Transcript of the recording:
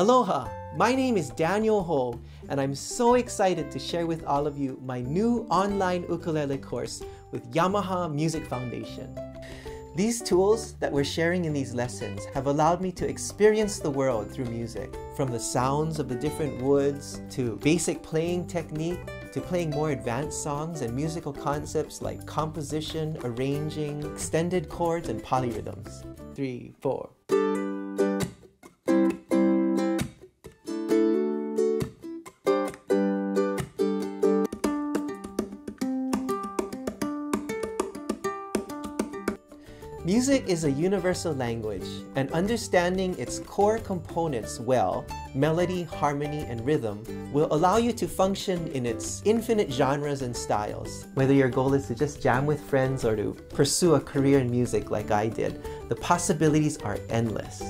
Aloha! My name is Daniel Ho, and I'm so excited to share with all of you my new online ukulele course with Yamaha Music Foundation. These tools that we're sharing in these lessons have allowed me to experience the world through music, from the sounds of the different woods, to basic playing technique, to playing more advanced songs and musical concepts like composition, arranging, extended chords, and polyrhythms. 3, 4. Music is a universal language, and understanding its core components well, melody, harmony, and rhythm, will allow you to function in its infinite genres and styles. Whether your goal is to just jam with friends or to pursue a career in music like I did, the possibilities are endless.